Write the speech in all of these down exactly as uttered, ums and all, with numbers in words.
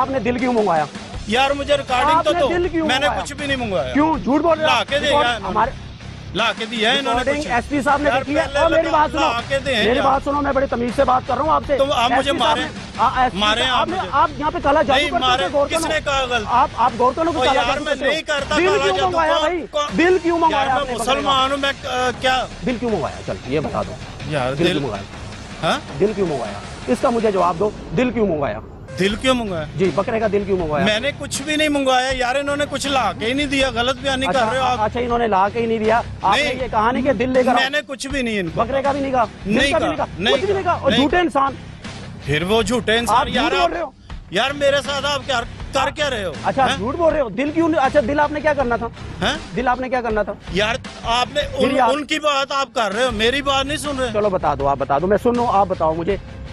आपने दिल क्यों मंगवाया? यार मुझे रिकॉर्डिंग तो, तो मैंने कुछ भी नहीं मंगवाया। क्यों झूठ बोल रहे हो? हमारे ला के दिया है इन्होंने। एसपी साहब ने देखी है। और मेरी बात सुनो, मेरी बात सुनो, मैं बड़ी तमीज से बात कर रहा हूँ आपसे। तो आप मुझे मारे मारे आपने, आप यहाँ पे काला जादू करते हो। किसने कहा गलत? आप आप गौर करो कि काला जादू नहीं करता। बिल क्यों मंगवाया भाई? बिल क्यों मंगवाया? मैं मुसलमान हूँ, मैं क्या बिल क्यों मंगवाया? चल ये बता दो यार, बिल मंगवाया, दिल क्यों मंगवाया? इसका मुझे जवाब दो, दिल क्यों मंगवाया? दिल क्यों मंगवाया? जी बकरे का दिल क्यों मंगवाया? मैंने कुछ भी नहीं मंगवाया यार, इन्होंने कुछ ला के ही नहीं दिया। गलत बयानी अच्छा, कर रहे हो आप। अच्छा इन्होंने ला के ही नहीं दिया? आपने ये कहा नहीं कि दिल लेकर? मैंने कुछ भी नहीं, इनको बकरे का भी नहीं कहा, नहीं कहा, कुछ भी नहीं कहा। झूठे इंसान, फिर वो झूठे इंसान यार। यार मेरे साथ आप क्या कर क्या रहे हो? अच्छा झूठ बोल रहे हो। दिल क्यों? अच्छा दिल आपने क्या करना था? है? दिल आपने क्या करना था? यार आपने उन, आप... उनकी बात आप कर रहे हो, मेरी बात नहीं सुन रहे। चलो बता दो, आप बता दो, मैं सुन रहा हूँ। आप बताओ मुझे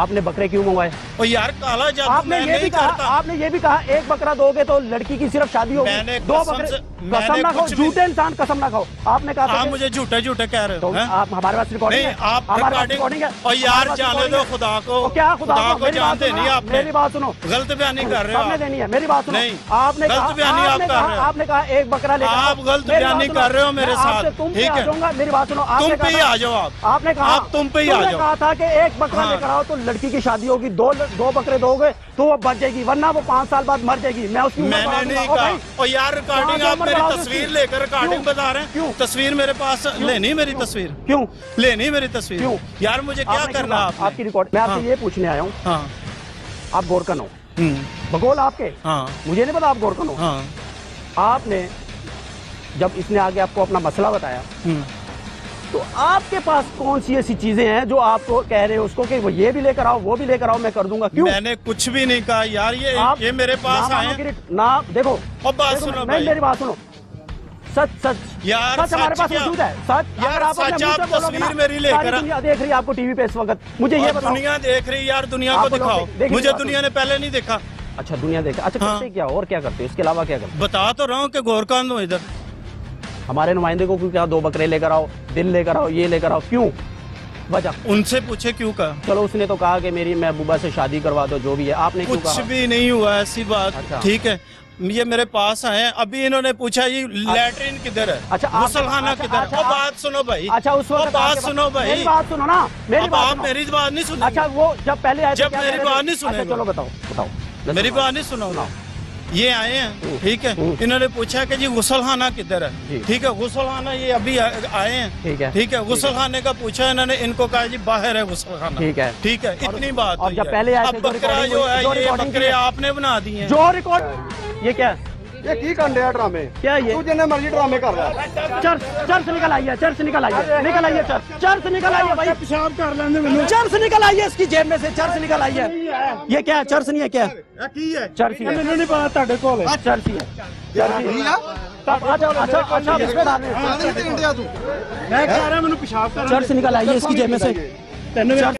आपने बकरे क्यों मंगवाए? ओ यार काला जादू आपने ये भी कहा, आपने ये भी कहा एक बकरा दोगे तो लड़की की सिर्फ शादी होगी। दो बकरे, कसम ना खाओ, झूठे इंसान कसम ना खाओ। आपने कहा आप मुझे झूठे झूठे कह रहे हो। आप हमारे पास रिकॉर्डिंग है, आप हमारे पास रिकॉर्डिंग है। और यार जाने दो खुदा को, क्या खुदा को जानते नहीं आप। मेरी बात सुनो, गलत बयानी कर रहे हो, आपने देनी है। मेरी बात सुनो, आपने गलत बयानी आप कर रहे हो, आपने कहा एक बकरा लेकर। आप गलत बयानी कर रहे हो मेरे साथ, ठीक है। मेरी बात सुनो, तुम पे ही आ जाओ आप। आपने कहा आप तुम पे ही आ जाओ, कहा था कि एक बकरा लेकर आओ तो लड़की की शादी होगी। दो दो बकरे दोगे तो वो बच जाएगी, वरना वो पाँच साल बाद मर जाएगी। मैं उसकी मैंने नहीं कहा। और यार रिकॉर्डिंग आप मेरी तस्वीर लेकर रिकॉर्डिंग बता रहे हैं। क्यों? तस्वीर मेरे पास लेनी, मेरी तस्वीर क्यों लेनी? मेरी तस्वीर क्यों? यार मुझे क्या करना आपकी रिकॉर्ड? मैं आपसे ये पूछने आया हूँ, आप गोरकन हो, बकौल आपके, मुझे नहीं पता आप गोरकन हो। आपने जब इसने आगे आपको अपना मसला बताया तो आपके पास कौन सी ऐसी चीजें हैं जो आपको कह रहे हो उसको कि वो ये भी लेकर आओ, वो भी लेकर आओ, मैं कर दूंगा? क्यों? मैंने कुछ भी नहीं कहा यार। ये ये मेरे पास आए ना, ना देखो, और बात सुनो, मैं मेरी बात सुनो, सच सच यार, सच हमारे पास मौजूद है। सच यार, आप तस्वीर मेरी लेकर, दुनिया देख रही है आपको टीवी पे इस वक्त। मुझे ये दुनिया देख रही है यार, दुनिया को दिखाओ, मुझे दुनिया ने पहले नहीं देखा। अच्छा दुनिया देखा? अच्छा करते क्या और क्या करते हो इसके अलावा? क्या करते? बता तो रहा हूँ कि गोरकान हो इधर हमारे नुमाइंदे को क्यों कहा दो बकरे लेकर आओ, दिल लेकर आओ, ये लेकर आओ? क्यों? वजह उनसे पूछे क्यों कहा? चलो उसने तो कहा कि मेरी महबूबा से शादी करवा दो, जो भी है। आपने कुछ क्यों कहा? भी नहीं हुआ ऐसी बात, ठीक है। ये मेरे पास आए अभी, इन्होंने पूछा ये लैट्रिन किधर है, अच्छा मुसलखाना किधर है। अच्छा, अच्छा, बात सुनो भाई, अच्छा उस वक्त बात सुनो भाई, मेरी बात सुनो ना। मेरी बात, मेरी बात नहीं सुनो। अच्छा वो जब पहले आए, जब मेरी बात नहीं सुने, चलो बताओ बताओ, मेरी बात नहीं सुनो। ये आए हैं, ठीक है। इन्होंने पूछा कि जी गुसलखाना किधर है, ठीक है। गुसलखाना ये अभी आए हैं, ठीक है। गुसलखाने का पूछा इन्होंने, इनको कहा जी बाहर है गुसलखाना, ठीक है, ठीक है। इतनी बात हुई है। पहले अब बकरा जो है, ये बकरे आपने बना दिए हैं। जो रिकॉर्ड ये क्या है? ये की कांड है, ड्रामे क्या ये? तू जिन्हें मर्जी ड्रामे कर रहा है। चर्च चर्च निकल आई है, चर्च निकल आई है, निकल आई है चर्च, चर्च निकल आई है भाई, पेशाब कर लेने, चर्च निकल आई है इसकी जेब में से, चर्च निकल आई है। ये क्या चर्च नहीं है? क्या की है? चर्च ही है, मैंने नहीं पता तेरे को है, चर्च ही है, चर्च ही है। अच्छा अच्छा अच्छा बिस्मिल्लाह, मैं कह रहा हूं मैंने पेशाब कर, चर्च निकल आई है इसकी जेब में से।